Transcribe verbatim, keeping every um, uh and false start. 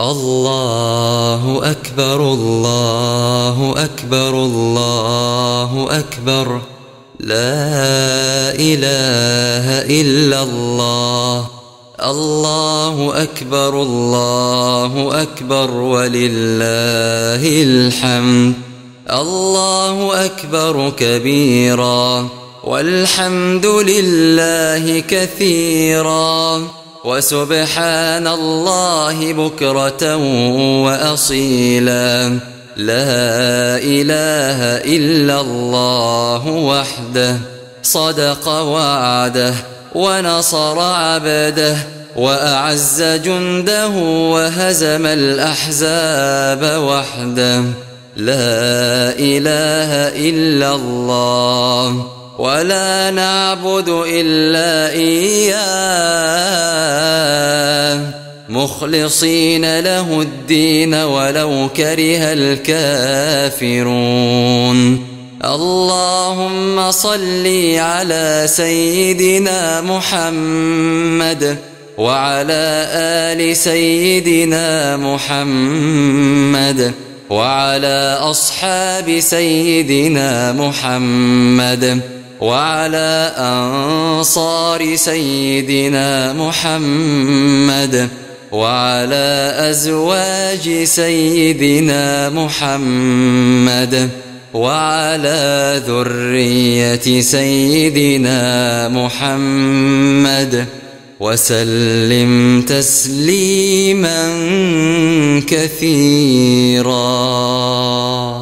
الله أكبر الله أكبر الله أكبر لا إله إلا الله الله أكبر الله أكبر ولله الحمد الله أكبر كبيرا والحمد لله كثيرا وسبحان الله بكرة وأصيلا لا إله إلا الله وحده صدق وعده ونصر عبده وأعز جنده وهزم الأحزاب وحده لا إله إلا الله ولا نعبد إلا إياه مخلصين له الدين ولو كره الكافرون اللهم صل على سيدنا محمد وعلى آل سيدنا محمد وعلى أصحاب سيدنا محمد وعلى أنصار سيدنا محمد وعلى أزواج سيدنا محمد وعلى ذرية سيدنا محمد وسلم تسليما كثيرا.